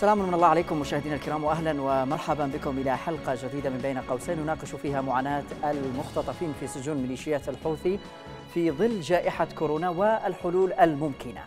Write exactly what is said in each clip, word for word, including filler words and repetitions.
السلام من الله عليكم مشاهدينا الكرام، واهلا ومرحبا بكم الى حلقه جديده من بين قوسين نناقش فيها معاناه المختطفين في سجون ميليشيات الحوثي في ظل جائحه كورونا والحلول الممكنه.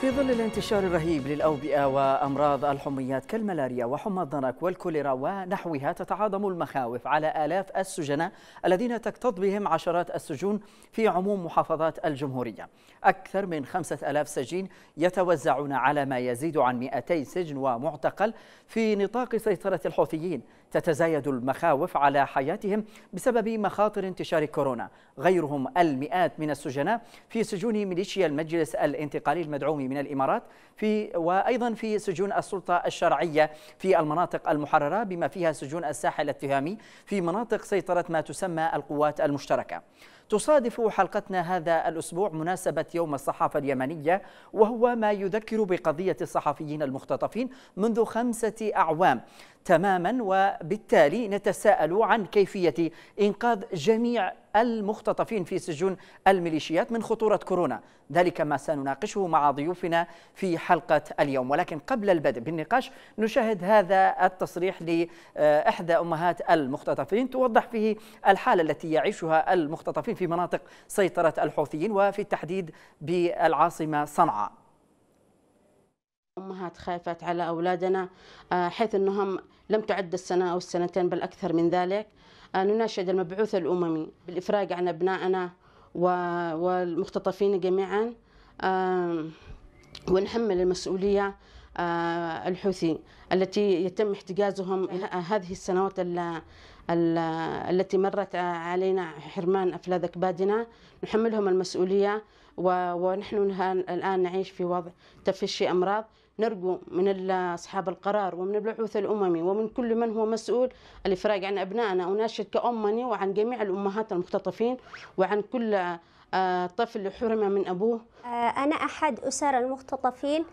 في ظل الانتشار الرهيب للأوبئة وأمراض الحميات كالملاريا وحمى الضنك والكوليرا ونحوها، تتعاظم المخاوف على آلاف السجناء الذين تكتظ بهم عشرات السجون في عموم محافظات الجمهورية. أكثر من خمسة آلاف سجين يتوزعون على ما يزيد عن مئتي سجن ومعتقل في نطاق سيطرة الحوثيين. تتزايد المخاوف على حياتهم بسبب مخاطر انتشار كورونا. غيرهم المئات من السجناء في سجون ميليشيا المجلس الانتقالي المدعوم من الإمارات في وأيضا في سجون السلطة الشرعية في المناطق المحررة بما فيها سجون الساحل التهامي في مناطق سيطرة ما تسمى القوات المشتركة. تصادف حلقتنا هذا الأسبوع مناسبة يوم الصحافة اليمنية، وهو ما يذكر بقضية الصحفيين المختطفين منذ خمسة أعوام تماما، وبالتالي نتساءل عن كيفية إنقاذ جميع المختطفين في سجون الميليشيات من خطورة كورونا. ذلك ما سنناقشه مع ضيوفنا في حلقة اليوم، ولكن قبل البدء بالنقاش نشاهد هذا التصريح لإحدى أمهات المختطفين توضح فيه الحالة التي يعيشها المختطفين في مناطق سيطرة الحوثيين وفي التحديد بالعاصمة صنعاء. أمهات خايفات على أولادنا حيث أنهم لم تعد السنة أو السنتين بل أكثر من ذلك. نناشد المبعوث الأممي بالإفراج عن أبنائنا والمختطفين جميعا، ونحمل المسؤولية الحوثي التي يتم احتجازهم هذه السنوات التي مرت علينا حرمان أفلاذ أكبادنا. نحملهم المسؤولية، ونحن الآن نعيش في وضع تفشي أمراض. نرجو من أصحاب القرار ومن البعوث الأممي ومن كل من هو مسؤول الإفراج عن أبنائنا. أناشد كأمني وعن جميع الأمهات المختطفين وعن كل طفل حرم من أبوه. أنا أحد أسر المختطفين.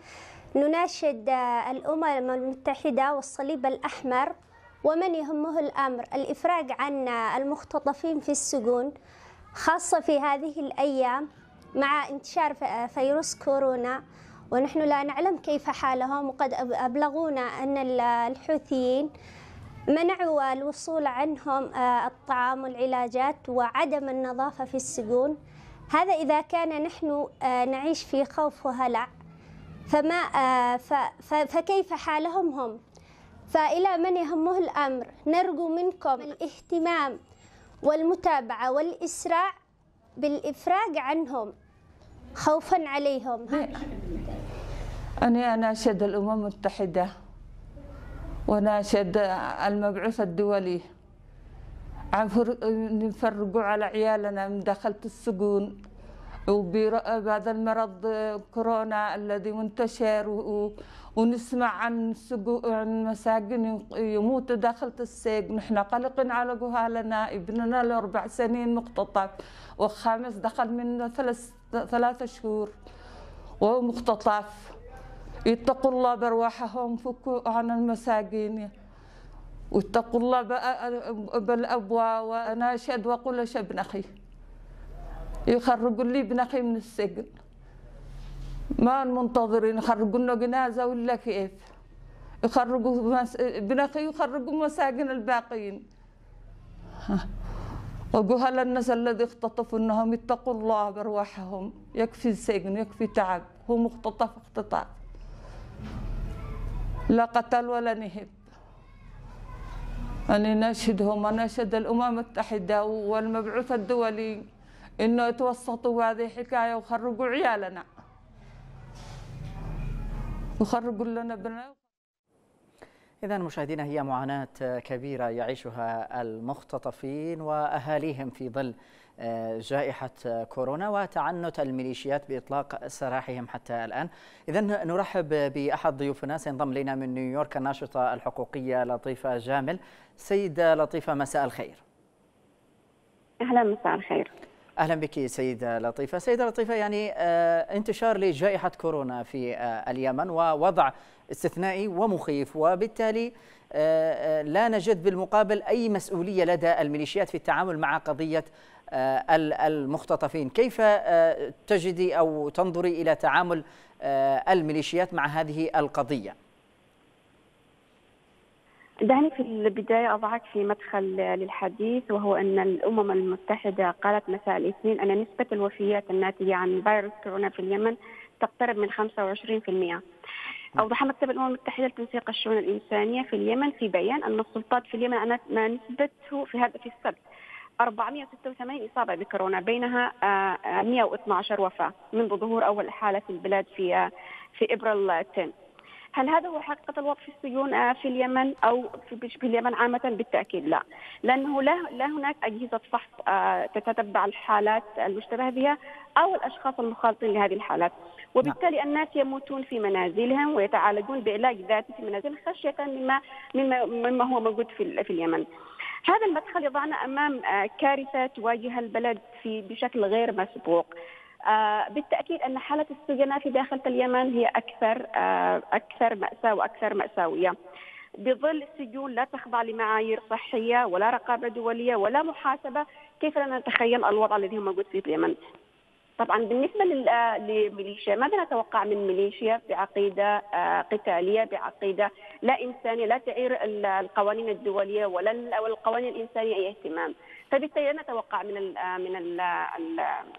نناشد الأمم المتحدة والصليب الأحمر ومن يهمه الأمر الإفراج عن المختطفين في السجون، خاصة في هذه الأيام مع انتشار فيروس كورونا، ونحن لا نعلم كيف حالهم. وقد أبلغونا أن الحوثيين منعوا الوصول عنهم الطعام والعلاجات وعدم النظافة في السجون. هذا إذا كان نحن نعيش في خوف وهلع، فما فكيف حالهم هم؟ فإلى من يهمه الأمر نرجو منكم الاهتمام والمتابعة والإسراع بالإفراج عنهم خوفا عليهم. أنا أناشد الأمم المتحدة وناشد المبعوث الدولي عن نفرقوا على عيالنا من دخلت السجون وبهذا المرض كورونا الذي منتشر، ونسمع عن عن مساجين يموت داخلت السجن. نحن قلقين على جهالنا. ابننا له أربع سنين مختطف، والخامس دخل منه ثلاث ثلاثة شهور ومختطف. اتقوا الله برواحهم، فكوا عن المساجين واتقوا الله بالأبوة. وأنا أشهد وأقول لشبن أخي يخرجوا لي ابن أخي من السجن، ما منتظرين يخرجوا لنا جنازة ولا كيف؟ يخرجوا ابن أخي يخرجوا مساجين الباقين. وجهل الناس الذي اختطفوا انهم يتقوا الله بارواحهم. يكفي السجن، يكفي تعب. هو مختطف اختطاف، لا قتل ولا نهب. أنا ناشدهم، أناشد الأمم المتحدة والمبعوث الدولي إنه يتوسطوا هذه الحكاية وخرجوا عيالنا وخرجوا لنا بنا. إذن مشاهدينا، هي معاناة كبيرة يعيشها المختطفين وأهاليهم في ظل جائحة كورونا وتعنت الميليشيات بإطلاق سراحهم حتى الآن. إذن نرحب بأحد ضيوفنا، سينضم لنا من نيويورك الناشطة الحقوقية لطيفة جامل. سيدة لطيفة، مساء الخير. أهلا، مساء الخير. أهلا بك سيدة لطيفة. سيدة لطيفة، يعني انتشار لجائحة كورونا في اليمن ووضع استثنائي ومخيف، وبالتالي لا نجد بالمقابل أي مسؤولية لدى الميليشيات في التعامل مع قضية المختطفين. كيف تجدي أو تنظري إلى تعامل الميليشيات مع هذه القضية؟ دعني في البداية أضعك في مدخل للحديث، وهو أن الأمم المتحدة قالت مساء الاثنين أن نسبة الوفيات الناتجة عن فيروس كورونا في اليمن تقترب من خمسة وعشرين بالمئة. أوضح مكتب الأمم المتحدة لتنسيق الشؤون الإنسانية في اليمن في بيان أن السلطات في اليمن أنتما نسبته في هذا في السبت أربعمئة وستة وثمانين إصابة بكورونا، بينها مئة واثني عشر وفاة منذ ظهور أول حالة في البلاد في في إبريل التاسع. هل هذا هو حقيقة الوضع في السجون في اليمن أو في اليمن عامة؟ بالتأكيد لا، لأنه لا هناك أجهزة فحص تتتبع الحالات المشتبه بها أو الأشخاص المخالطين لهذه الحالات، وبالتالي الناس يموتون في منازلهم ويتعالجون بعلاج ذاتي في منازلهم خشية مما مما هو موجود في في اليمن. هذا المدخل يضعنا أمام كارثة تواجه البلد في بشكل غير مسبوق. بالتأكيد أن حالة السجناء في داخل اليمن هي أكثر أكثر مأساة وأكثر مأساوية، بظل السجون لا تخضع لمعايير صحية ولا رقابة دولية ولا محاسبة. كيف لنا نتخيل الوضع الذي هو موجود في اليمن؟ طبعا بالنسبة للميليشيا، ماذا نتوقع من ميليشيا بعقيدة قتالية، بعقيدة لا إنسانية، لا تعير القوانين الدولية ولا القوانين الإنسانية أي اهتمام. فبالتالي نتوقع من ال من ال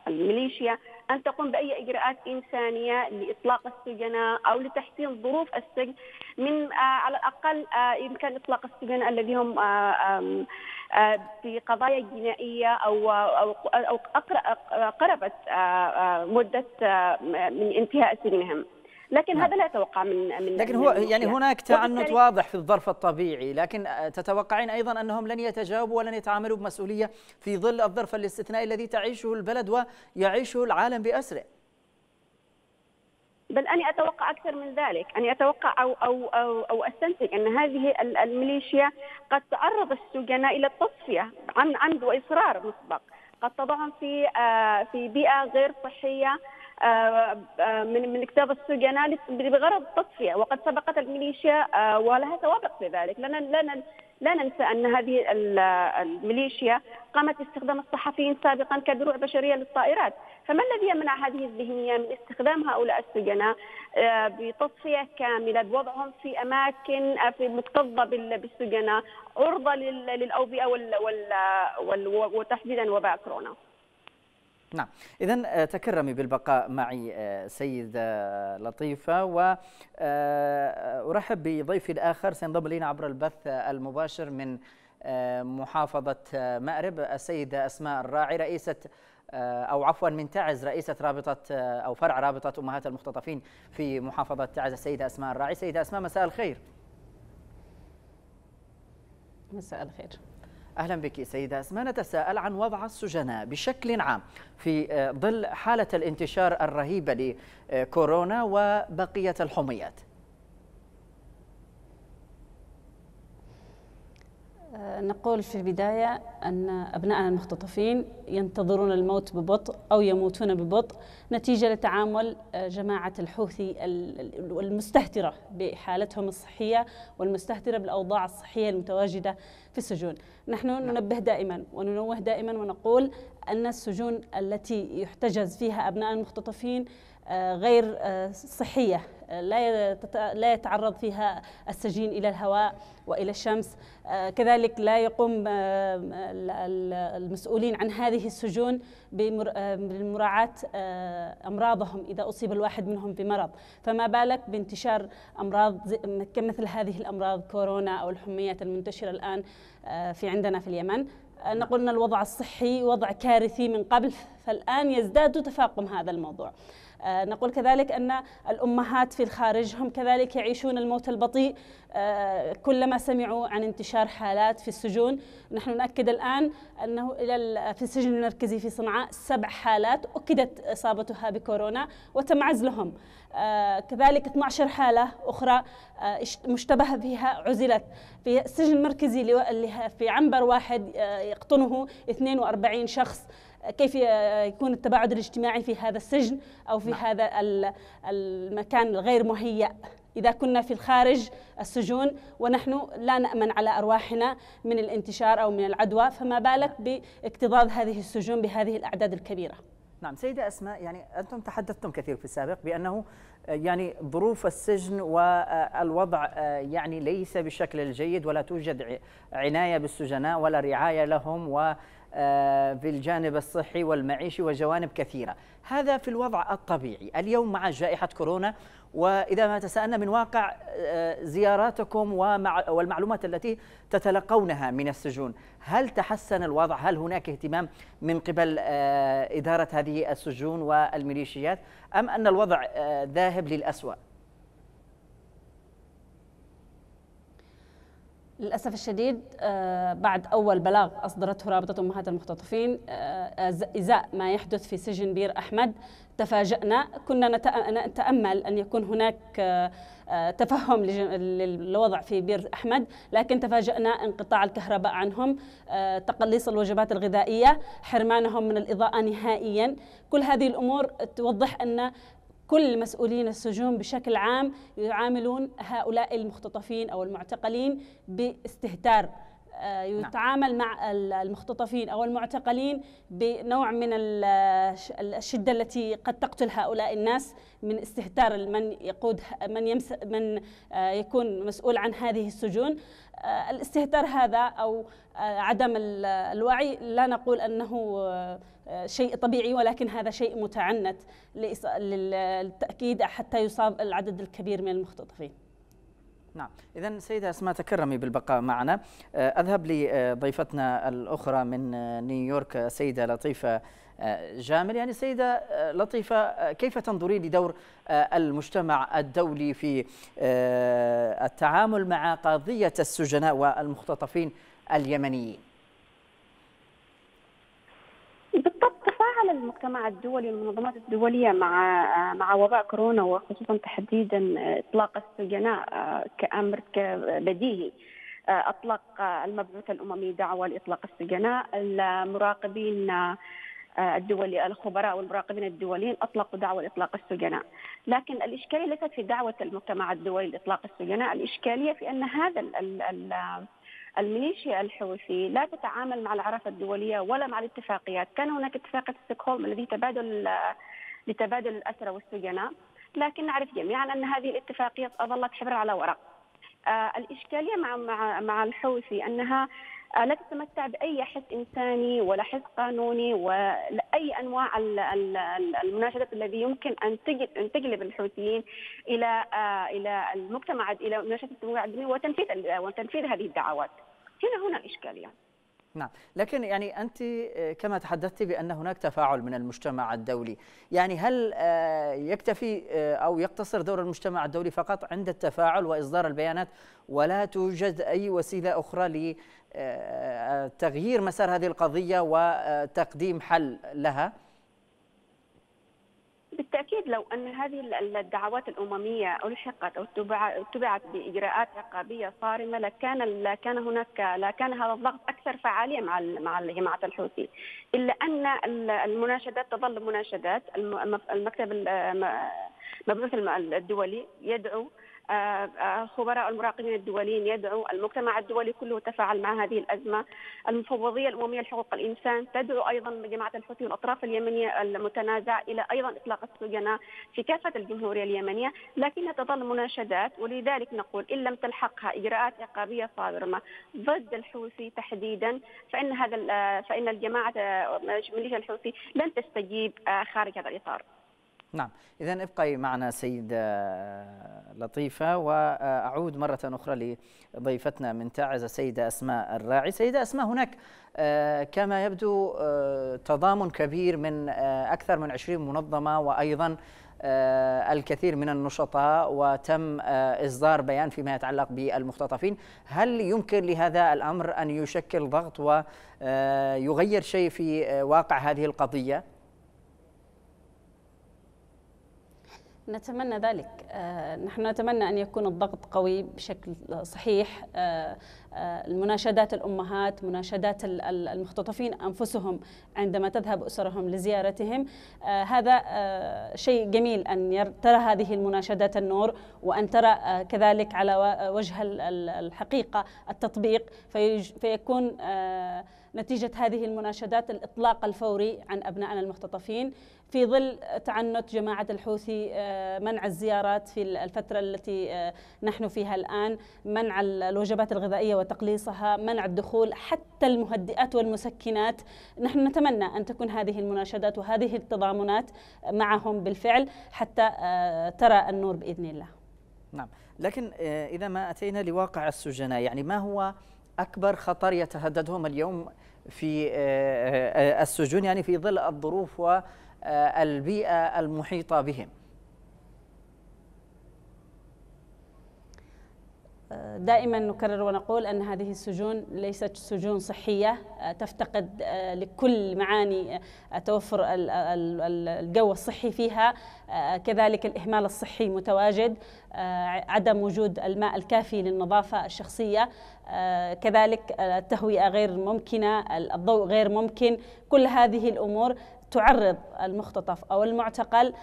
الميليشيا أن تقوم بأي إجراءات إنسانية لإطلاق السجناء أو لتحسين ظروف السجن، من على الأقل يمكن إطلاق السجناء الذي هم في قضايا جنائية أو أو أو قربت مدة من انتهاء سجنهم. لكن نعم. هذا لا أتوقع من من لكن هو من يعني هناك تعنت واضح في الظرف الطبيعي، لكن تتوقعين أيضا أنهم لن يتجاوبوا ولن يتعاملوا بمسؤولية في ظل الظرف الاستثنائي الذي تعيشه البلد ويعيشه العالم بأسره. بل أنا أتوقع أكثر من ذلك، أنا أتوقع أو أو أو, أو أستنتج أن هذه الميليشيا قد تعرض السجناء إلى التصفية عن عمد وإصرار مسبق، قد تضعهم في في بيئة غير صحية من من اكتاب السجناء بغرض التصفية، وقد سبقت الميليشيا ولها سوابق في ذلك. لنا لنا لا ننسى أن هذه الميليشيا قامت باستخدام الصحفيين سابقا كدروع بشرية للطائرات، فما الذي يمنع هذه الذهنية من استخدام هؤلاء السجناء بتصفية كاملة، بوضعهم في أماكن في مكتظة بالسجناء عرضة للأوبئة وتحديدا وباء كورونا. نعم، إذن تكرمي بالبقاء معي سيدة لطيفة، وأرحب بضيفي الآخر سينضم لنا عبر البث المباشر من محافظة مأرب السيدة أسماء الراعي، رئيسة أو عفوا من تعز، رئيسة رابطة أو فرع رابطة أمهات المختطفين في محافظة تعز. السيدة أسماء الراعي، سيدة أسماء مساء الخير. مساء الخير، أهلا بك سيدة أسماء. نتساءل عن وضع السجناء بشكل عام في ظل حالة الانتشار الرهيبة لكورونا وبقية الحميات. نقول في البداية أن أبنائنا المختطفين ينتظرون الموت ببطء أو يموتون ببطء نتيجة لتعامل جماعة الحوثي المستهترة بحالتهم الصحية والمستهترة بالأوضاع الصحية المتواجدة في السجون. نحن ننبه دائما وننوه دائما ونقول أن السجون التي يحتجز فيها أبناء المختطفين غير صحية، لا يتعرض فيها السجين إلى الهواء وإلى الشمس، كذلك لا يقوم المسؤولين عن هذه السجون بمراعاة أمراضهم إذا أصيب الواحد منهم بمرض، فما بالك بانتشار أمراض مثل هذه الأمراض كورونا أو الحميات المنتشرة الآن في عندنا في اليمن. نقول أن الوضع الصحي وضع كارثي من قبل، فالآن يزداد تفاقم هذا الموضوع. نقول كذلك أن الأمهات في الخارج هم كذلك يعيشون الموت البطيء كلما سمعوا عن انتشار حالات في السجون. نحن نؤكد الآن أنه إلى في السجن المركزي في صنعاء سبع حالات أكدت إصابتها بكورونا وتم عزلهم، كذلك اثني عشر حالة أخرى مشتبه بها عزلت. في السجن المركزي في عنبر واحد يقطنه اثنين وأربعين شخص كيف يكون التباعد الاجتماعي في هذا السجن أو في هذا المكان الغير مهيأ إذا كنا في الخارج السجون ونحن لا نأمن على أرواحنا من الانتشار أو من العدوى، فما بالك باكتظاظ هذه السجون بهذه الأعداد الكبيرة؟ نعم سيدة أسماء، يعني أنتم تحدثتم كثير في السابق بأنه يعني ظروف السجن والوضع يعني ليس بالشكل الجيد، ولا توجد عناية بالسجناء ولا رعاية لهم و في الجانب الصحي والمعيشي وجوانب كثيرة. هذا في الوضع الطبيعي. اليوم مع جائحة كورونا، وإذا ما تسألنا من واقع زياراتكم والمعلومات التي تتلقونها من السجون، هل تحسن الوضع؟ هل هناك اهتمام من قبل إدارة هذه السجون والميليشيات، أم أن الوضع ذاهب للأسوأ؟ للأسف الشديد بعد أول بلاغ أصدرته رابطة أمهات المختطفين إزاء ما يحدث في سجن بير أحمد تفاجأنا. كنا نتأمل أن يكون هناك تفهم للوضع في بير أحمد، لكن تفاجأنا انقطاع الكهرباء عنهم، تقليص الوجبات الغذائية، حرمانهم من الإضاءة نهائيا. كل هذه الأمور توضح أن كل مسؤولين السجون بشكل عام يعاملون هؤلاء المختطفين أو المعتقلين باستهتار. يتعامل مع المختطفين أو المعتقلين بنوع من الشدة التي قد تقتل هؤلاء الناس من استهتار من يقود من يمس من يكون مسؤول عن هذه السجون. الاستهتار هذا أو عدم الوعي لا نقول أنه شيء طبيعي، ولكن هذا شيء متعنت للتأكيد حتى يصاب العدد الكبير من المختطفين. نعم، إذن سيدة أسماء تكرمي بالبقاء معنا. أذهب لضيفتنا الأخرى من نيويورك سيدة لطيفة جامل. يعني سيدة لطيفة، كيف تنظرين لدور المجتمع الدولي في التعامل مع قضية السجناء والمختطفين اليمنيين؟ تفاعل المجتمع الدولي والمنظمات الدولية مع مع وباء كورونا، وخصوصا تحديدا إطلاق السجناء كأمر بديهي. أطلق المبعوث الأممي دعوة لإطلاق السجناء، المراقبين الدولي الخبراء والمراقبين الدوليين أطلقوا دعوة لإطلاق السجناء، لكن الإشكالية ليست في دعوة المجتمع الدولي لإطلاق السجناء. الإشكالية في أن هذا ال ال ال الميليشيا الحوثي لا تتعامل مع العرافة الدولية ولا مع الاتفاقيات. كان هناك اتفاقية ستوكهولم الذي تبادل لتبادل الأسرى والسجناء، لكن نعرف جميعا أن هذه الاتفاقية أظلت حبر على ورق. آه الإشكالية مع مع مع الحوثي أنها آه لا تتمتع بأي حس إنساني ولا حس قانوني ولا أي أنواع المناشدات الذي يمكن أن أن تجلب الحوثيين إلى آه إلى المجتمع إلى مناشدة المجتمع الدولي وتنفيذ وتنفيذ هذه الدعوات. هنا هنا الإشكالية. نعم، لكن يعني أنت كما تحدثتي بأن هناك تفاعل من المجتمع الدولي، يعني هل يكتفي أو يقتصر دور المجتمع الدولي فقط عند التفاعل وإصدار البيانات، ولا توجد أي وسيلة أخرى لتغيير مسار هذه القضية وتقديم حل لها؟ بالتأكيد لو أن هذه الدعوات الأممية ألحقت أو اتبعت بإجراءات عقابية صارمة لكان لكان هناك لكان هذا الضغط أكثر فعالية مع مع جماعة الحوثي، إلا أن المناشدات تظل مناشدات. المكتب المبعوث الدولي يدعو، خبراء المراقبين الدوليين يدعو، المجتمع الدولي كله تفاعل مع هذه الأزمة. المفوضية الأممية لحقوق الإنسان تدعو أيضا جماعة الحوثي والأطراف اليمنية المتنازعة إلى أيضا إطلاق السجناء في كافة الجمهورية اليمنية، لكنها تظل مناشدات. ولذلك نقول إن لم تلحقها إجراءات عقابية صارمة ضد الحوثي تحديدا فإن هذا فإن الجماعة ميليشيا الحوثي لن تستجيب خارج هذا الإطار. نعم، إذن ابقي معنا سيدة لطيفة، وأعود مرة أخرى لضيفتنا من تعز سيدة أسماء الراعي. سيدة أسماء، هناك كما يبدو تضامن كبير من أكثر من عشرين منظمة وأيضا الكثير من النشطاء، وتم إصدار بيان فيما يتعلق بالمختطفين. هل يمكن لهذا الأمر أن يشكل ضغط ويغير شيء في واقع هذه القضية؟ نتمنى ذلك. نحن نتمنى أن يكون الضغط قوي بشكل صحيح. المناشدات الأمهات، مناشدات المختطفين أنفسهم عندما تذهب أسرهم لزيارتهم، هذا شيء جميل أن ترى هذه المناشدات النور، وأن ترى كذلك على وجه الحقيقة التطبيق، فيكون نتيجة هذه المناشدات الإطلاق الفوري عن أبنائنا المختطفين في ظل تعنت جماعة الحوثي، منع الزيارات في الفترة التي نحن فيها الآن، منع الوجبات الغذائية وتقليصها، منع الدخول حتى المهدئات والمسكنات. نحن نتمنى أن تكون هذه المناشدات وهذه التضامنات معهم بالفعل حتى ترى النور بإذن الله. نعم، لكن إذا ما أتينا لواقع السجناء، يعني ما هو أكبر خطر يتهددهم اليوم في السجون، يعني في ظل الظروف والبيئة المحيطة بهم؟ دائما نكرر ونقول أن هذه السجون ليست سجون صحية، تفتقد لكل معاني توفر الجو الصحي فيها، كذلك الإهمال الصحي متواجد، عدم وجود الماء الكافي للنظافة الشخصية، كذلك التهوية غير ممكنة، الضوء غير ممكن. كل هذه الأمور تعرض المختطف أو المعتقل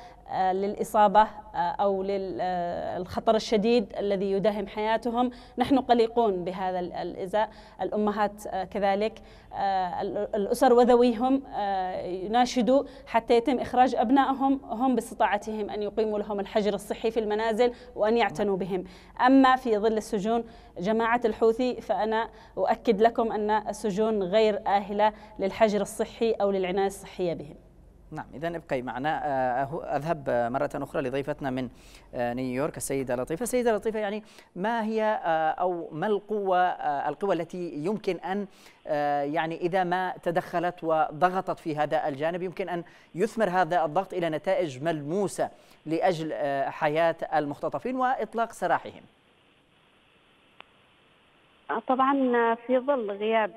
للإصابة أو للخطر الشديد الذي يداهم حياتهم. نحن قلقون بهذا الإزاء. الأمهات كذلك، الأسر وذويهم يناشدوا حتى يتم إخراج أبنائهم هم باستطاعتهم أن يقيموا لهم الحجر الصحي في المنازل وأن يعتنوا بهم. أما في ظل السجون جماعة الحوثي، فأنا أؤكد لكم أن السجون غير آهلة للحجر الصحي أو للعناية الصحية بهم. نعم، إذن ابقي معنا. أذهب مرة أخرى لضيفتنا من نيويورك السيدة لطيفة. سيدة لطيفة، يعني ما هي أو ما القوة القوى التي يمكن أن يعني إذا ما تدخلت وضغطت في هذا الجانب يمكن أن يثمر هذا الضغط إلى نتائج ملموسة لأجل حياة المختطفين وإطلاق سراحهم؟ طبعا في ظل غياب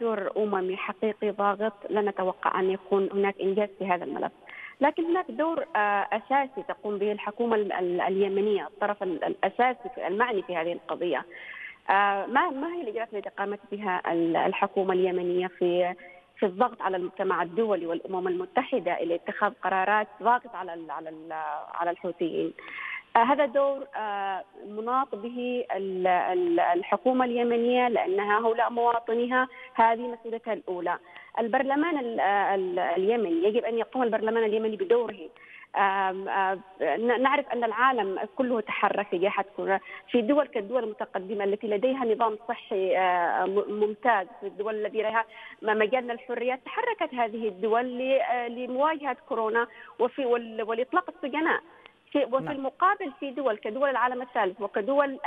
دور أممي حقيقي ضاغط لا نتوقع أن يكون هناك إنجاز في هذا الملف، لكن هناك دور أساسي تقوم به الحكومة اليمنية، الطرف الأساسي المعني في هذه القضية. ما ما هي الإجراءات التي قامت بها الحكومة اليمنية في في الضغط على المجتمع الدولي والأمم المتحدة إلى اتخاذ قرارات ضاغطة على على على الحوثيين؟ هذا دور مناط به الحكومة اليمنية، لأنها هؤلاء مواطنيها، هذه مسؤوليتها الأولى. البرلمان اليمني يجب أن يقوم البرلمان اليمني بدوره. نعرف أن العالم كله تحرك تجاه كورونا، في دول كالدول المتقدمة التي لديها نظام صحي ممتاز، في الدول التي لديها مجال الحريات، تحركت هذه الدول لمواجهة كورونا وفي والإطلاق السجناء. وفي المقابل في دول كدول العالم الثالث وكدول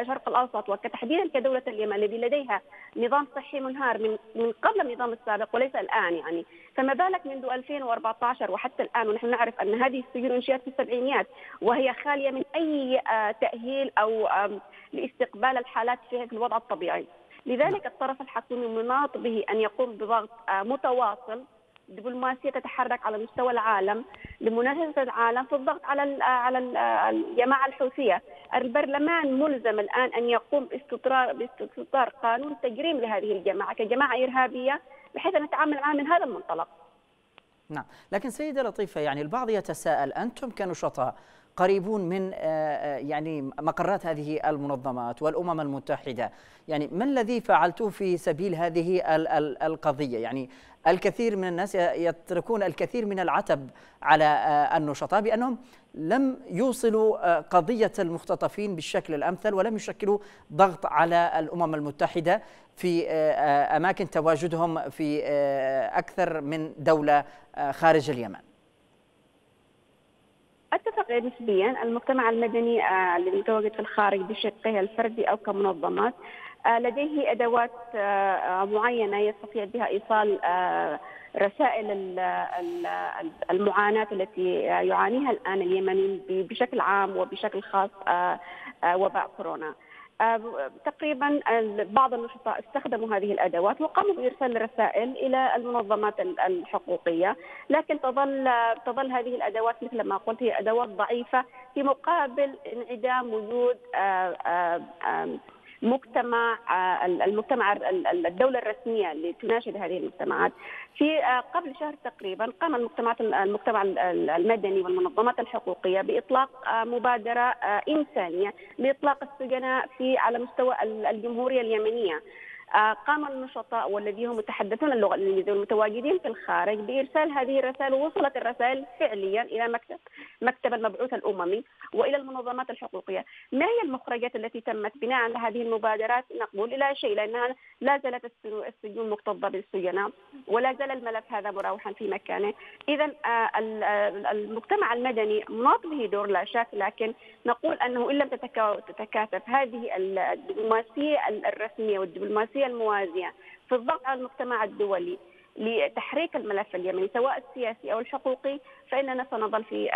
الشرق الأوسط وكتحديدا كدولة اليمن التي لديها نظام صحي منهار من من قبل النظام السابق وليس الآن، يعني فما بالك منذ ألفين وأربعة عشر وحتى الآن، ونحن نعرف أن هذه السجون أنشئت في السبعينيات وهي خالية من أي تأهيل أو لاستقبال الحالات فيها في الوضع الطبيعي. لذلك الطرف الحكومي مناط به أن يقوم بضغط متواصل، دبلوماسية تتحرك على مستوى العالم لمنافسة العالم في الضغط على على الجماعة الحوثية. البرلمان ملزم الآن أن يقوم باستصدار قانون تجريم لهذه الجماعة كجماعة إرهابية بحيث نتعامل معها من هذا المنطلق. نعم، لكن سيدة لطيفة، يعني البعض يتساءل، أنتم كنشطاء قريبون من يعني مقرات هذه المنظمات والأمم المتحدة، يعني ما الذي فعلتوه في سبيل هذه القضية؟ يعني الكثير من الناس يتركون الكثير من العتب على النشطاء بأنهم لم يوصلوا قضية المختطفين بالشكل الأمثل ولم يشكلوا ضغط على الأمم المتحدة في أماكن تواجدهم في أكثر من دولة خارج اليمن. أتفق نسبيا. المجتمع المدني الذي يتواجد في الخارج بشقه الفردي أو كمنظمات لديه أدوات معينة يستطيع بها إيصال رسائل المعاناة التي يعانيها الآن اليمنيين بشكل عام وبشكل خاص وباء كورونا. تقريبا بعض النشطاء استخدموا هذه الأدوات وقاموا بإرسال رسائل إلى المنظمات الحقوقية، لكن تظل تظل هذه الأدوات مثل ما قلت هي أدوات ضعيفة في مقابل انعدام وجود مجتمع المجتمع الدولة الرسمية اللي تناشد هذه المجتمعات. في قبل شهر تقريبا قام المجتمع المجتمع المدني والمنظمات الحقوقية بإطلاق مبادرة إنسانية لإطلاق السجناء في على مستوى الجمهورية اليمنية. قام النشطاء والذين هم يتحدثون اللغة الإنجليزية والمتواجدين في الخارج بإرسال هذه الرسائل، ووصلت الرسائل فعليا إلى مكتب مكتب المبعوث الأممي وإلى المنظمات الحقوقية. ما هي المخرجات التي تمت بناء على هذه المبادرات؟ نقول لا شيء، لأنها لا زالت السجون مكتظة بالسجناء ولا زال الملف هذا مراوحا في مكانه. إذا المجتمع المدني ناط به دور لا شك، لكن نقول أنه إن لم تتكاتف هذه الدبلوماسية الرسمية والدبلوماسية الموازية في الضغط على المجتمع الدولي لتحريك الملف اليمني سواء السياسي أو الحقوقي، فإننا سنظل في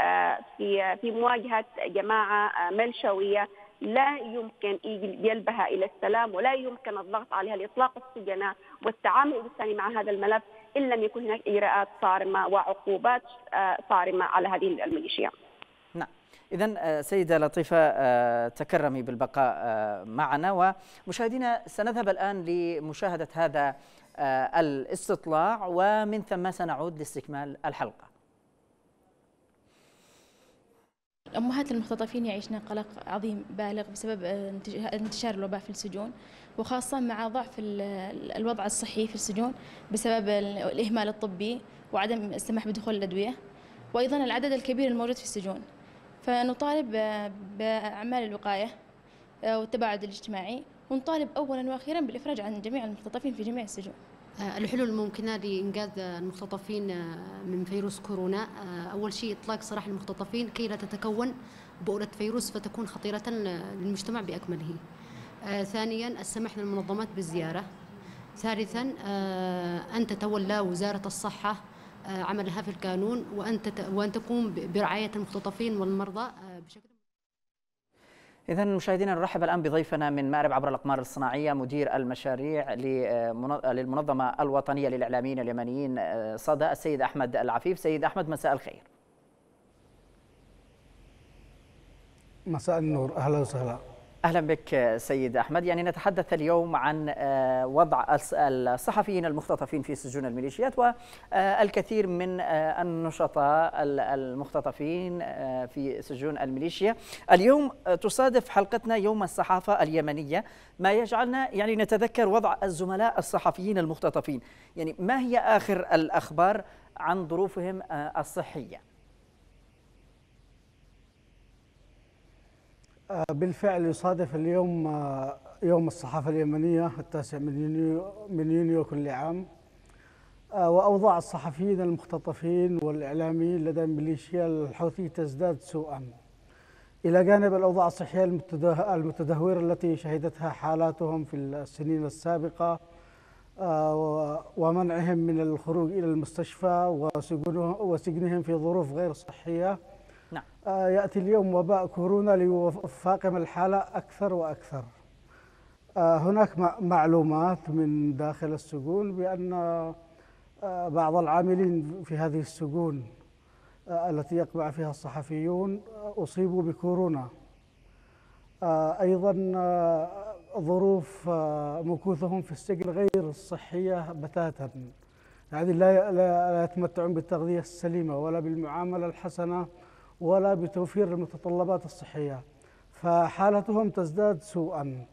في في مواجهة جماعة ملشوية لا يمكن جلبها إلى السلام، ولا يمكن الضغط عليها لإطلاق السجناء والتعامل بالسلام مع هذا الملف إن لم يكن هناك إجراءات صارمة وعقوبات صارمة على هذه الميليشيا. نعم. إذن سيدة لطيفة تكرمي بالبقاء معنا. ومشاهدينا سنذهب الآن لمشاهدة هذا الاستطلاع ومن ثم سنعود لاستكمال الحلقة. أمهات المختطفين يعيشن قلق عظيم بالغ بسبب انتشار الوباء في السجون، وخاصة مع ضعف الوضع الصحي في السجون بسبب الإهمال الطبي وعدم السماح بدخول الأدوية، وأيضا العدد الكبير الموجود في السجون. فنطالب بأعمال الوقاية والتباعد الاجتماعي، ونطالب أولا وأخيرا بالإفراج عن جميع المختطفين في جميع السجون. الحلول الممكنة لإنجاذ المختطفين من فيروس كورونا: أول شيء إطلاق سراح المختطفين كي لا تتكون بؤلة فيروس فتكون خطيرة للمجتمع بأكمله. ثانيا السماح للمنظمات بالزيارة. ثالثا أن تتولى وزارة الصحة عملها في القانون وأن وأن تقوم برعاية المختطفين والمرضى بشكل. إذا مشاهدينا نرحب الآن بضيفنا من مأرب عبر الأقمار الصناعية، مدير المشاريع للمنظمة الوطنية للإعلاميين اليمنيين صدى، السيد أحمد العفيف. سيد أحمد مساء الخير. مساء النور، أهلا وسهلا. أهلا بك سيد أحمد. يعني نتحدث اليوم عن وضع الصحفيين المختطفين في سجون الميليشيات، والكثير من النشطاء المختطفين في سجون الميليشيا. اليوم تصادف حلقتنا يوم الصحافة اليمنية، ما يجعلنا يعني نتذكر وضع الزملاء الصحفيين المختطفين. يعني ما هي آخر الأخبار عن ظروفهم الصحية؟ بالفعل يصادف اليوم يوم الصحافة اليمنية التاسع من يونيو من يونيو كل عام، وأوضاع الصحفيين المختطفين والإعلاميين لدى ميليشيا الحوثي تزداد سوءا، إلى جانب الأوضاع الصحية المتدهورة التي شهدتها حالاتهم في السنين السابقة، ومنعهم من الخروج إلى المستشفى وسجنهم في ظروف غير صحية. نعم. يأتي اليوم وباء كورونا ليفاقم الحالة أكثر وأكثر. هناك معلومات من داخل السجون بأن بعض العاملين في هذه السجون التي يقبع فيها الصحفيون أصيبوا بكورونا. أيضا ظروف مكوثهم في السجن غير الصحية بتاتا، يعني لا لا يتمتعون بالتغذية السليمة ولا بالمعاملة الحسنة ولا بتوفير المتطلبات الصحية، فحالتهم تزداد سوءا.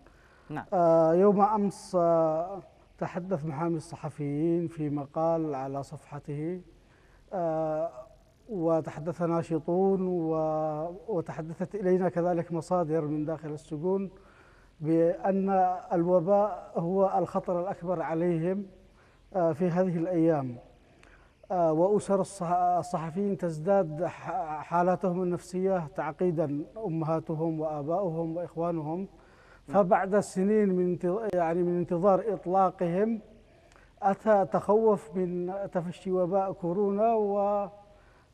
نعم. آه يوم أمس آه تحدث محامي الصحفيين في مقال على صفحته، آه وتحدث ناشطون، وتحدثت إلينا كذلك مصادر من داخل السجون بأن الوباء هو الخطر الأكبر عليهم آه في هذه الأيام. وأسر الصحفيين تزداد حالاتهم النفسية تعقيدا، أمهاتهم وآبائهم وإخوانهم. فبعد سنين من يعني من انتظار إطلاقهم أتى تخوف من تفشي وباء كورونا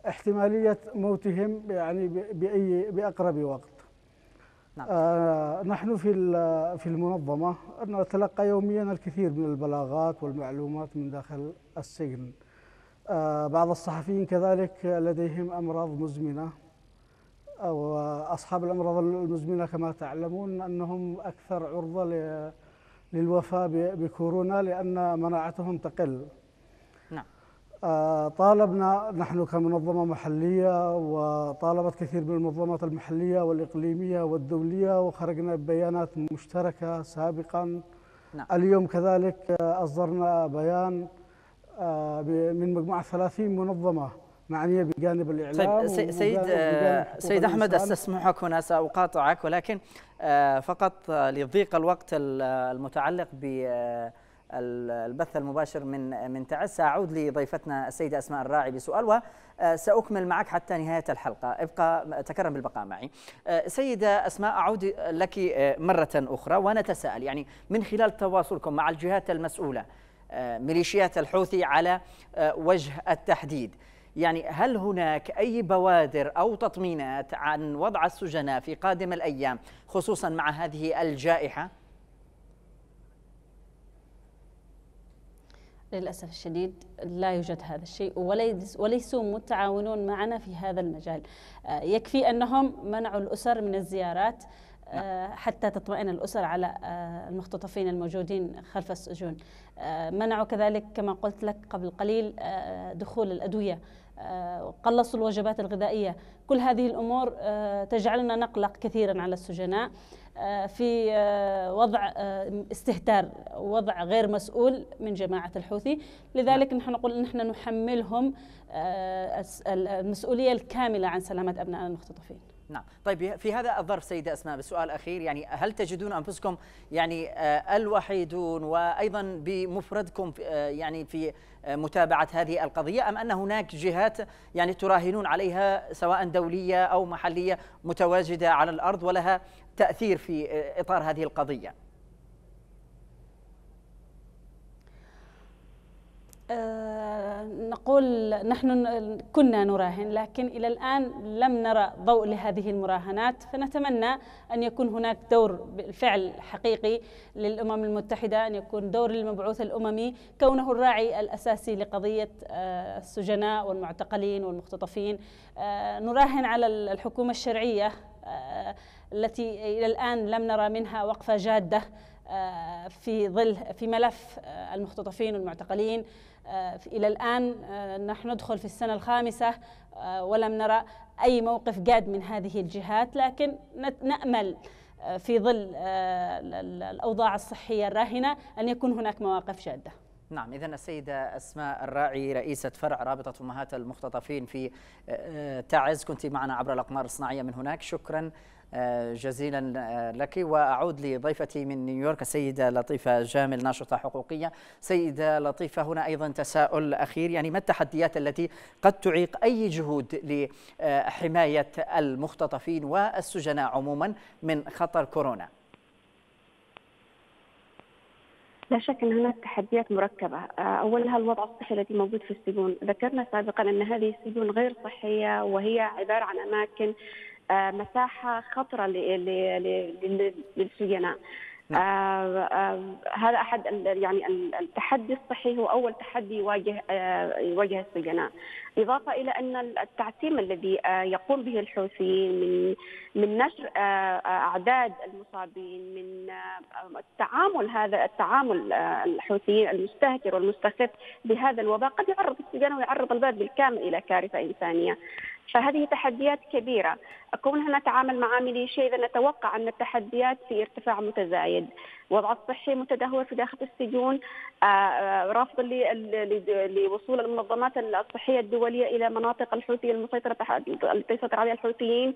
واحتمالية موتهم يعني بأي بأقرب وقت. نعم. آه نحن في في المنظمة نتلقى يوميا الكثير من البلاغات والمعلومات من داخل السجن. آه بعض الصحفيين كذلك لديهم أمراض مزمنة، أو أصحاب الأمراض المزمنة كما تعلمون أنهم أكثر عرضة للوفاة بكورونا لأن مناعتهم تقل. نعم. طالبنا نحن كمنظمة محلية، وطالبت كثير من المنظمات المحلية والإقليمية والدولية، وخرجنا ببيانات مشتركة سابقا. نعم. اليوم كذلك أصدرنا بيان من مجموعة ثلاثين منظمة معنية بجانب الإعلام. طيب سيد سيد أحمد، أستسمحك هنا، سأقاطعك، ولكن فقط لضيق الوقت المتعلق ب البث المباشر من من تعز، سأعود لضيفتنا السيدة أسماء الراعي بسؤال وسأكمل معك حتى نهاية الحلقة. ابقى تكرم بالبقاء معي. سيدة أسماء، أعود لك مرة أخرى ونتساءل، يعني من خلال تواصلكم مع الجهات المسؤولة، ميليشيات الحوثي على وجه التحديد، يعني هل هناك أي بوادر أو تطمينات عن وضع السجناء في قادم الأيام، خصوصا مع هذه الجائحة؟ للأسف الشديد لا يوجد هذا الشيء، وليسوا متعاونون معنا في هذا المجال. يكفي أنهم منعوا الأسر من الزيارات حتى تطمئن الأسر على المختطفين الموجودين خلف السجون. منعوا كذلك كما قلت لك قبل قليل دخول الأدوية، قلصوا الوجبات الغذائية. كل هذه الأمور تجعلنا نقلق كثيرا على السجناء في وضع استهتار، وضع غير مسؤول من جماعة الحوثي. لذلك نحن نقول نحن نحملهم المسؤولية الكاملة عن سلامة أبنائنا المختطفين. نعم. طيب في هذا الظرف سيدة أسماء، بالسؤال الأخير، يعني هل تجدون أنفسكم يعني الوحيدون وأيضا بمفردكم يعني في متابعة هذه القضية، أم أن هناك جهات يعني تراهنون عليها سواء دولية أو محلية متواجدة على الأرض ولها تأثير في إطار هذه القضية؟ أه نقول نحن كنا نراهن، لكن إلى الآن لم نرى ضوء لهذه المراهنات، فنتمنى أن يكون هناك دور بالفعل حقيقي للأمم المتحدة، أن يكون دور للمبعوث الأممي، كونه الراعي الأساسي لقضية السجناء والمعتقلين والمختطفين. نراهن على الحكومة الشرعية التي إلى الآن لم نرى منها وقفة جادة في ظل في ملف المختطفين والمعتقلين. إلى الآن نحن ندخل في السنة الخامسة ولم نرى أي موقف جاد من هذه الجهات، لكن نأمل في ظل الأوضاع الصحية الراهنة أن يكون هناك مواقف جادة. نعم. إذن السيدة أسماء الراعي، رئيسة فرع رابطة أمهات المختطفين في تعز، كنت معنا عبر الأقمار الصناعية من هناك، شكرا جزيلا لك. وأعود لضيفتي من نيويورك السيدة لطيفة جامل، ناشطة حقوقية. سيدة لطيفة، هنا أيضا تساؤل أخير، يعني ما التحديات التي قد تعيق أي جهود لحماية المختطفين والسجناء عموما من خطر كورونا؟ لا شك أن هناك تحديات مركبة. أولها الوضع الصحي الذي موجود في السجون. ذكرنا سابقا أن هذه السجون غير صحية، وهي عبارة عن أماكن مساحة خطرة للسجناء. هذا أحد يعني التحدي الصحي، هو أول تحدي يواجه يواجه السجناء، إضافة إلى أن التعتيم الذي يقوم به الحوثيين من من نشر أعداد المصابين، من التعامل هذا التعامل الحوثيين المستهتر والمستخف بهذا الوباء، قد يعرض السجناء ويعرض البلد بالكامل إلى كارثة إنسانية. فهذه تحديات كبيرة. كوننا نتعامل مع ميليشيا، إذا نتوقع أن التحديات في ارتفاع متزايد، وضع الصحي متدهور في داخل السجون، رفض لوصول المنظمات الصحية الدولية إلى مناطق الحوثي المسيطرة التي عليها الحوثيين،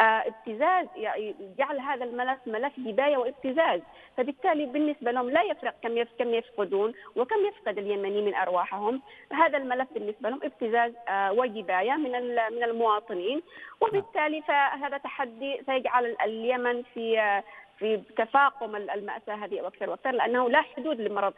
ابتزاز، يجعل هذا الملف ملف بداية وابتزاز. فبالتالي بالنسبة لهم لا يفرق كم كم يفقدون وكم يفقد اليمني من أرواحهم. هذا الملف بالنسبة لهم ابتزاز وجباية من من المواطنين، وبالتالي فهذا تحدي سيجعل اليمن في في تفاقم المأساة هذه أكثر وأكثر، لأنه لا حدود لمرض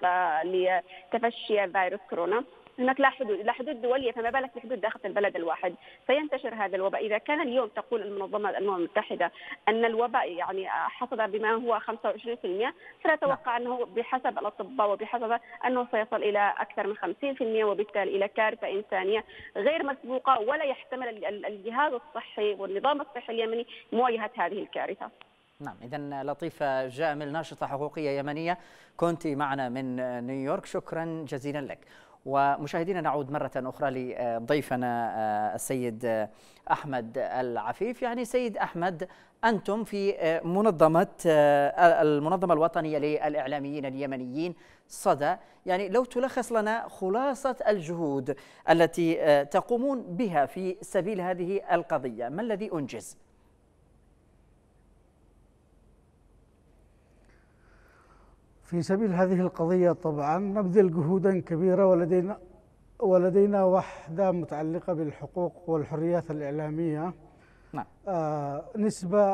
لتفشي فيروس كورونا. هناك لا حدود، لا حدود دولية، فما بالك بحدود داخل البلد الواحد، فينتشر هذا الوباء. إذا كان اليوم تقول المنظمة الأمم المتحدة أن الوباء يعني حصل بما هو خمسة وعشرين بالمئة، فنتوقع أنه بحسب الأطباء وبحسب أنه سيصل إلى أكثر من خمسين بالمئة، وبالتالي إلى كارثة إنسانية غير مسبوقة، ولا يحتمل الجهاز الصحي والنظام الصحي اليمني مواجهة هذه الكارثة. نعم، إذن لطيفة جامل، ناشطة حقوقية يمنية، كنت معنا من نيويورك، شكرا جزيلا لك. ومشاهدينا، نعود مرة أخرى لضيفنا السيد أحمد العفيف. يعني سيد أحمد، أنتم في منظمة المنظمة الوطنية للإعلاميين اليمنيين صدى، يعني لو تلخص لنا خلاصة الجهود التي تقومون بها في سبيل هذه القضية، ما الذي أنجز؟ في سبيل هذه القضية طبعا نبذل جهودا كبيرة، ولدينا ولدينا وحدة متعلقة بالحقوق والحريات الإعلامية. نعم. آه نسبة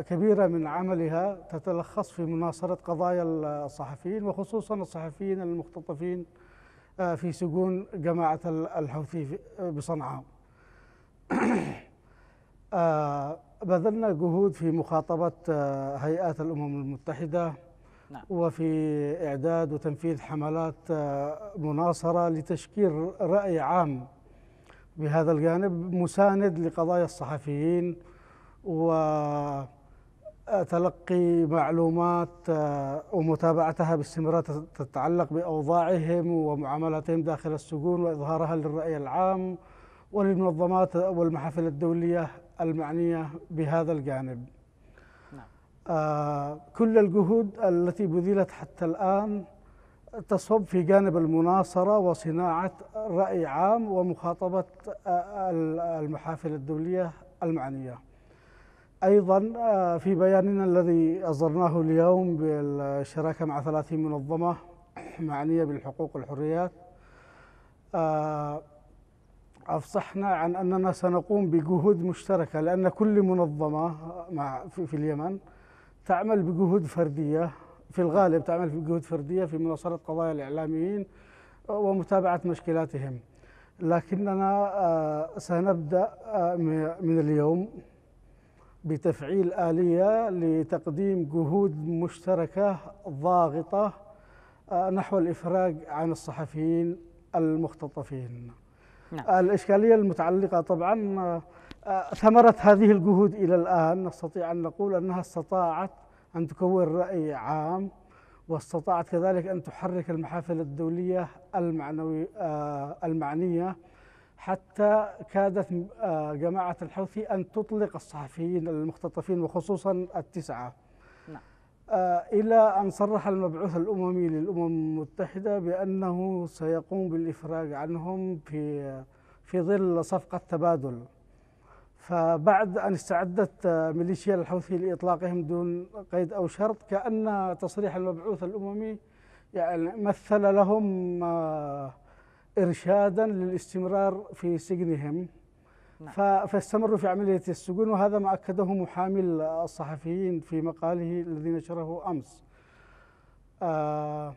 كبيرة من عملها تتلخص في مناصرة قضايا الصحفيين، وخصوصا الصحفيين المختطفين آه في سجون جماعة الحوثي بصنعاء. آه بذلنا جهود في مخاطبة آه هيئات الأمم المتحدة، وفي إعداد وتنفيذ حملات مناصرة لتشكيل رأي عام بهذا الجانب مساند لقضايا الصحفيين، وتلقي معلومات ومتابعتها باستمرار تتعلق بأوضاعهم ومعاملاتهم داخل السجون، وإظهارها للرأي العام وللمنظمات والمحافل الدولية المعنية بهذا الجانب. كل الجهود التي بذلت حتى الآن تصب في جانب المناصرة وصناعة رأي عام ومخاطبة المحافل الدولية المعنية. أيضا في بياننا الذي أصدرناه اليوم بالشراكة مع ثلاثين منظمة معنية بالحقوق والحريات، أفصحنا عن أننا سنقوم بجهود مشتركة، لأن كل منظمة في اليمن تعمل بجهود فردية، في الغالب تعمل بجهود فردية في مناصرة قضايا الإعلاميين ومتابعة مشكلاتهم، لكننا سنبدأ من اليوم بتفعيل آلية لتقديم جهود مشتركة ضاغطة نحو الإفراج عن الصحفيين المختطفين. نعم. الإشكالية المتعلقة طبعاً ثمرة هذه الجهود إلى الآن نستطيع أن نقول أنها استطاعت أن تكون رأي عام، واستطاعت كذلك أن تحرك المحافل الدولية المعنوي المعنية، حتى كادت جماعة الحوثي أن تطلق الصحفيين المختطفين وخصوصا التسعة. نعم. إلى أن صرح المبعوث الأممي للأمم المتحدة بأنه سيقوم بالإفراج عنهم في في ظل صفقة تبادل. فبعد أن استعدت ميليشيا الحوثي لإطلاقهم دون قيد أو شرط، كأن تصريح المبعوث الأممي يعني مثل لهم إرشادا للاستمرار في سجنهم. نعم. فاستمروا في عملية السجون، وهذا ما أكده محامي الصحفيين في مقاله الذي نشره أمس. آه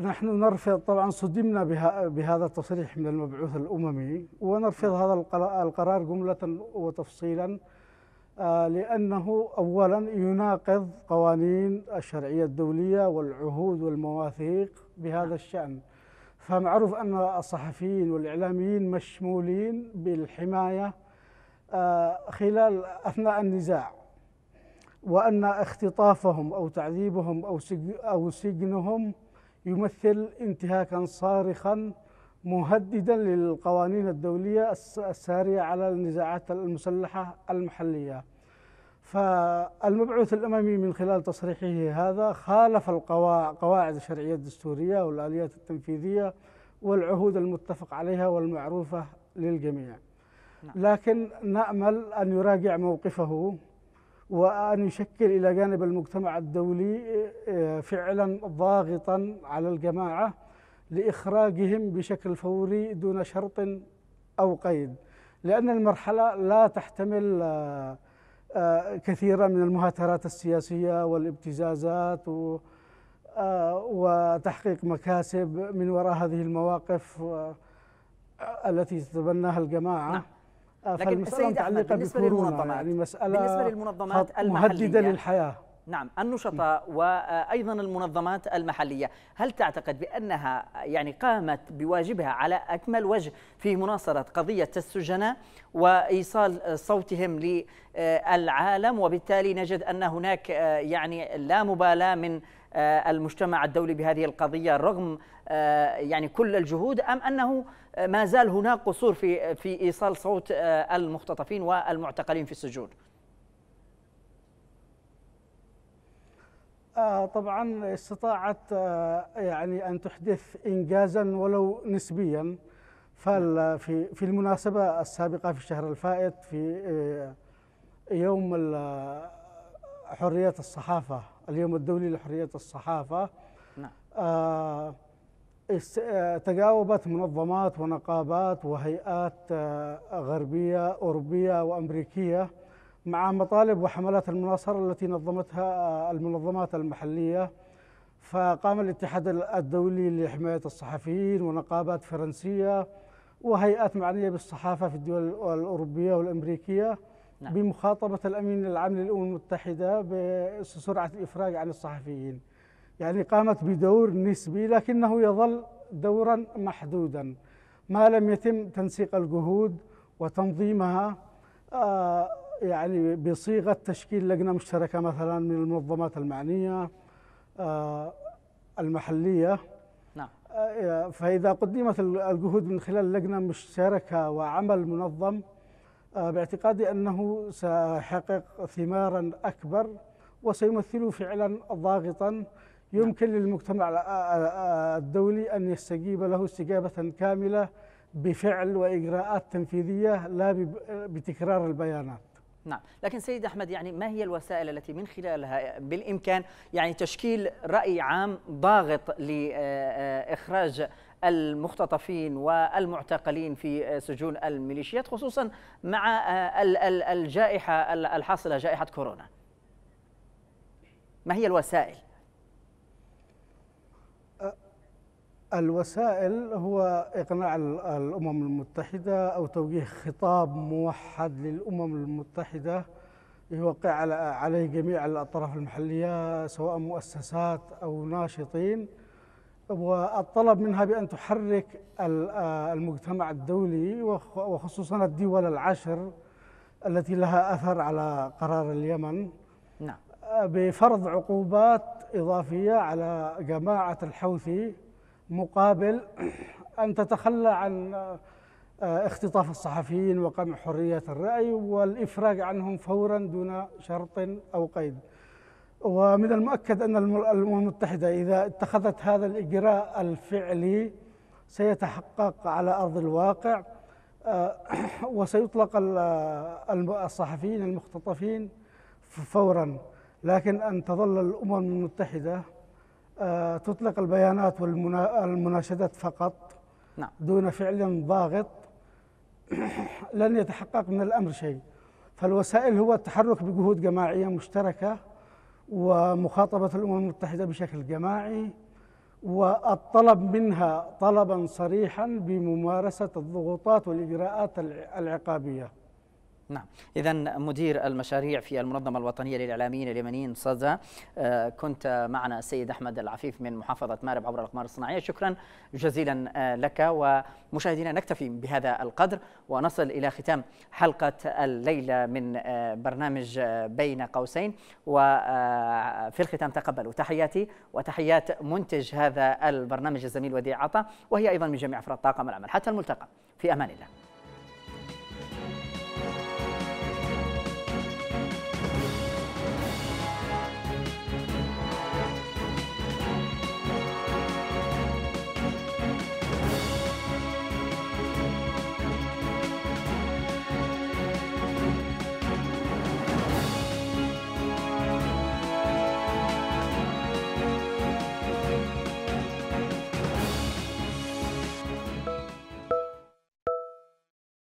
نحن نرفض طبعا، صدمنا بهذا التصريح من المبعوث الأممي، ونرفض هذا القرار جملة وتفصيلا، لأنه أولا يناقض قوانين الشرعية الدولية والعهود والمواثيق بهذا الشأن. فمعروف أن الصحفيين والإعلاميين مشمولين بالحماية خلال أثناء النزاع، وأن اختطافهم أو تعذيبهم أو سجنهم يمثل انتهاكا صارخا مهددا للقوانين الدولية السارية على النزاعات المسلحة المحلية. فالمبعوث الأممي من خلال تصريحه هذا خالف القواعد الشرعية الدستورية والآليات التنفيذية والعهود المتفق عليها والمعروفة للجميع. لكن نأمل أن يراجع موقفه، وأن يشكل إلى جانب المجتمع الدولي فعلا ضاغطا على الجماعة لإخراجهم بشكل فوري دون شرط أو قيد، لأن المرحلة لا تحتمل كثيرا من المهاترات السياسية والابتزازات وتحقيق مكاسب من وراء هذه المواقف التي تتبناها الجماعه. نعم. فالمسألة متعلقة بكورونا، يعني مسألة بالنسبة للمنظمات المحلية مهددة للحياة. نعم، النشطاء وأيضا المنظمات المحلية، هل تعتقد بأنها يعني قامت بواجبها على أكمل وجه في مناصرة قضية السجناء وإيصال صوتهم للعالم، وبالتالي نجد أن هناك يعني لا مبالاة من المجتمع الدولي بهذه القضية رغم يعني كل الجهود، أم أنه ما زال هناك قصور في في إيصال صوت المختطفين والمعتقلين في السجون؟ آه طبعا استطاعت آه يعني أن تحدث إنجازا ولو نسبيا. فال في في المناسبة السابقة في الشهر الفائت في يوم حرية الصحافة، اليوم الدولي لحرية الصحافة، نعم، آه تجاوبت منظمات ونقابات وهيئات آه غربية أوروبية وأمريكية مع مطالب وحملات المناصرة التي نظمتها آه المنظمات المحلية. فقام الاتحاد الدولي لحماية الصحفيين ونقابات فرنسية وهيئات معنية بالصحافة في الدول الأوروبية والأمريكية، نعم، بمخاطبة الأمين العام للأمم المتحدة بسرعة الإفراج عن الصحفيين. يعني قامت بدور نسبي لكنه يظل دورا محدودا ما لم يتم تنسيق الجهود وتنظيمها آه يعني بصيغة تشكيل لجنة مشتركة مثلا من المنظمات المعنية آه المحلية. نعم. آه فإذا قدمت الجهود من خلال لجنة مشتركة وعمل منظم، باعتقادي أنه سيحقق ثمارا أكبر وسيمثل فعلا ضاغطا يمكن للمجتمع الدولي أن يستجيب له استجابة كاملة بفعل وإجراءات تنفيذية لا بتكرار البيانات. نعم، لكن سيد أحمد، يعني ما هي الوسائل التي من خلالها بالإمكان يعني تشكيل رأي عام ضاغط لإخراج المختطفين والمعتقلين في سجون الميليشيات، خصوصا مع الجائحة الحاصلة جائحة كورونا؟ ما هي الوسائل؟ الوسائل هو إقناع الأمم المتحدة أو توجيه خطاب موحد للأمم المتحدة يوقع عليه جميع الأطراف المحلية سواء مؤسسات أو ناشطين، والطلب منها بأن تحرك المجتمع الدولي وخصوصا الدول العشر التي لها أثر على قرار اليمن، نعم، بفرض عقوبات إضافية على جماعة الحوثي مقابل أن تتخلى عن اختطاف الصحفيين وقمع حرية الرأي والإفراج عنهم فورا دون شرط أو قيد. ومن المؤكد أن الأمم المتحدة إذا اتخذت هذا الإجراء الفعلي سيتحقق على أرض الواقع، وسيطلق الصحفيين المختطفين فورا، لكن أن تظل الأمم المتحدة تطلق البيانات والمناشدات فقط دون فعل ضاغط لن يتحقق من الأمر شيء. فالوسائل هو التحرك بجهود جماعية مشتركة ومخاطبة الأمم المتحدة بشكل جماعي، والطلب منها طلبا صريحا بممارسة الضغوطات والإجراءات العقابية. نعم، إذا مدير المشاريع في المنظمة الوطنية للإعلاميين اليمنيين صدى، كنت معنا السيد أحمد العفيف من محافظة مأرب عبر الأقمار الصناعية، شكرا جزيلا لك. ومشاهدينا نكتفي بهذا القدر ونصل إلى ختام حلقة الليلة من برنامج بين قوسين، وفي الختام تقبلوا تحياتي وتحيات منتج هذا البرنامج الزميل وديع عطا، وهي أيضا من جميع أفراد طاقم العمل. حتى الملتقى، في أمان الله.